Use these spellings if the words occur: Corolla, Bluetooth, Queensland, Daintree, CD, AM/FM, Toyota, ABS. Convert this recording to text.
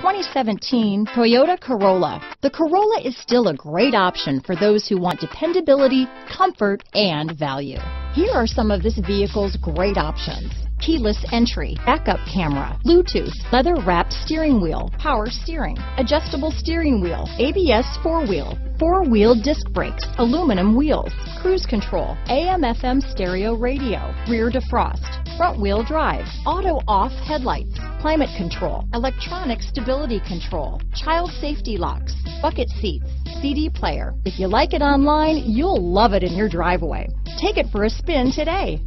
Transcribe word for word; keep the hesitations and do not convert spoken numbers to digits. twenty seventeen Toyota Corolla. The Corolla is still a great option for those who want dependability, comfort, and value. Here are some of this vehicle's great options: keyless entry, backup camera, Bluetooth, leather-wrapped steering wheel, power steering, adjustable steering wheel, A B S four-wheel, four-wheel disc brakes, aluminum wheels, cruise control, A M F M stereo radio, rear defrost, front-wheel drive, auto-off headlights, climate control, electronic stability control, child safety locks, bucket seats, C D player. If you like it online, you'll love it in your driveway. Take it for a spin today.